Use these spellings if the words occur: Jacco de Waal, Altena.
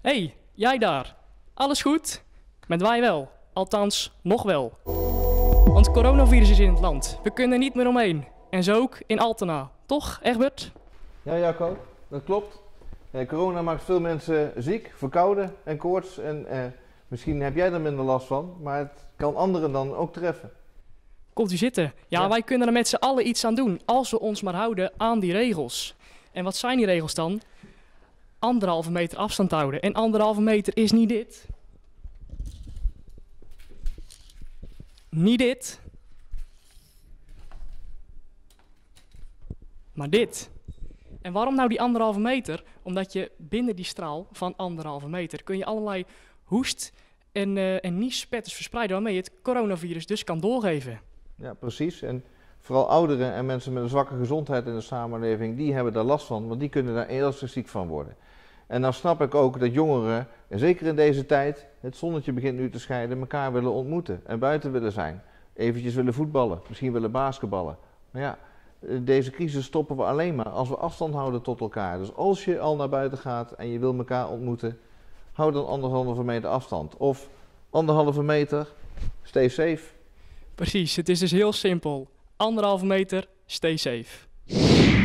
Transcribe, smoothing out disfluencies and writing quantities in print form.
Hey, jij daar. Alles goed? Met wij wel. Althans, nog wel. Want het coronavirus is in het land. We kunnen er niet meer omheen. En zo ook in Altena. Toch, Egbert? Ja, Jaco. Dat klopt. Corona maakt veel mensen ziek, verkouden en koorts. En misschien heb jij er minder last van, maar het kan anderen dan ook treffen. Komt u zitten. Ja, wij kunnen er met z'n allen iets aan doen, als we ons maar houden aan die regels. En wat zijn die regels dan? 1,5 meter afstand houden. En 1,5 meter is niet dit. Niet dit. Maar dit. En waarom nou die 1,5 meter? Omdat je binnen die straal van 1,5 meter kun je allerlei hoest- en niespetters verspreiden waarmee je het coronavirus dus kan doorgeven. Ja, precies. En vooral ouderen en mensen met een zwakke gezondheid in de samenleving, die hebben daar last van, want die kunnen daar ernstig ziek van worden. En dan snap ik ook dat jongeren, en zeker in deze tijd, het zonnetje begint nu te scheiden, elkaar willen ontmoeten en buiten willen zijn. Eventjes willen voetballen, misschien willen basketballen. Maar ja, deze crisis stoppen we alleen maar als we afstand houden tot elkaar. Dus als je al naar buiten gaat en je wil elkaar ontmoeten, hou dan 1,5 meter afstand. Of 1,5 meter, stay safe. Precies, het is dus heel simpel. 1,5 meter, stay safe.